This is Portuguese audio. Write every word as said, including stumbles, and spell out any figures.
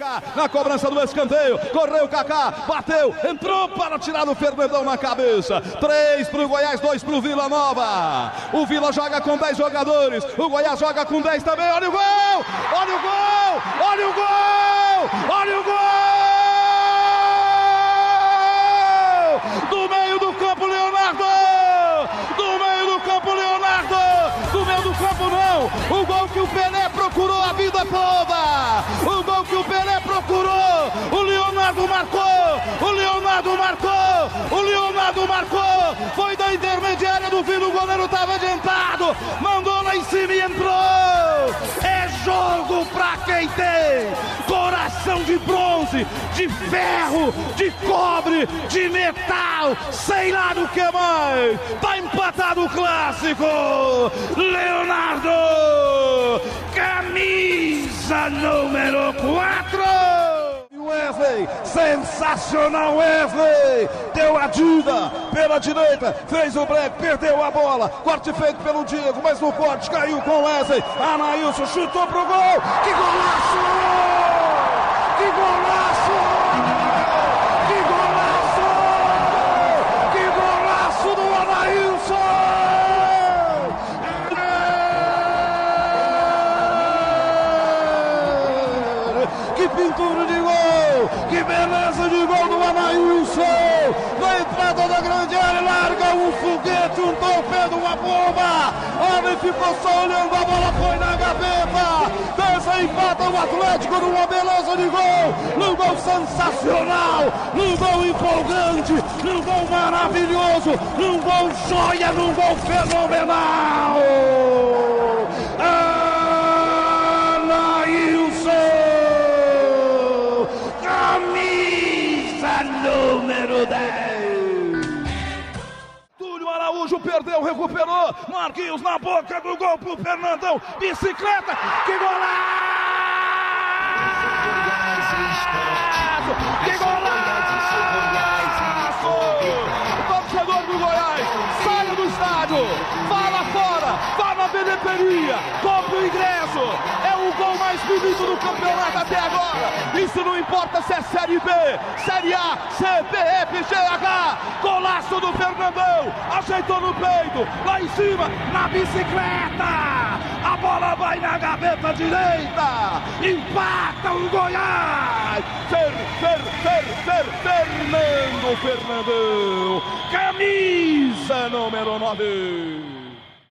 Kaká, na cobrança do escanteio, correu Kaká, bateu, entrou para tirar o Fernandão na cabeça. Três para o Goiás, dois para o Vila Nova. O Vila joga com dez jogadores, o Goiás joga com dez também. Olha o gol! Olha o gol! Olha o gol! Olha o gol! Do meio do campo, Leonardo! Do meio do campo, Leonardo! Do meio do campo, não! O gol que o Pelé procurou a vida toda! O gol que o Pelé procurou! O Leonardo marcou! O Leonardo marcou! O Leonardo marcou! Foi da intermediária do fim, o goleiro estava adiantado! Mandou lá em cima e entrou! É jogo pra quem tem! Coração de bronze, de ferro, de cobre, de metal, sei lá do que mais. Tá empatado o clássico. Leonardo, camisa número quatro. Wesley, sensacional Wesley, deu ajuda pela direita, fez o break, perdeu a bola, corte feito pelo Diego, mas no corte caiu com Wesley, Anaílson chutou pro gol, que golaço, que golaço! Que pintura de gol, que beleza de gol do Anaílson, na entrada da grande área, larga um foguete, um torpedo, uma bomba, homem ficou só olhando, a bola foi na gaveta, desempata o Atlético numa beleza de gol, num gol sensacional, num gol empolgante, num gol maravilhoso, num gol joia, num gol fenomenal! Perdeu, recuperou, Marquinhos na boca do gol pro Fernandão, bicicleta, que golaço, que golaço, torcedor do Goiás, saia do estádio, vá lá fora, vá na B D P, compre o ingresso, é o gol mais bonito do campeonato até agora, isso não importa se é Série B, Série A, C P F G H, golaço do Fernandão, ajeitou no peito, lá em cima, na bicicleta, a bola vai na gaveta direita, empata o Goiás, Fer, Fer, Fer, Fer, Fernando, Fernandão, camisa número nove.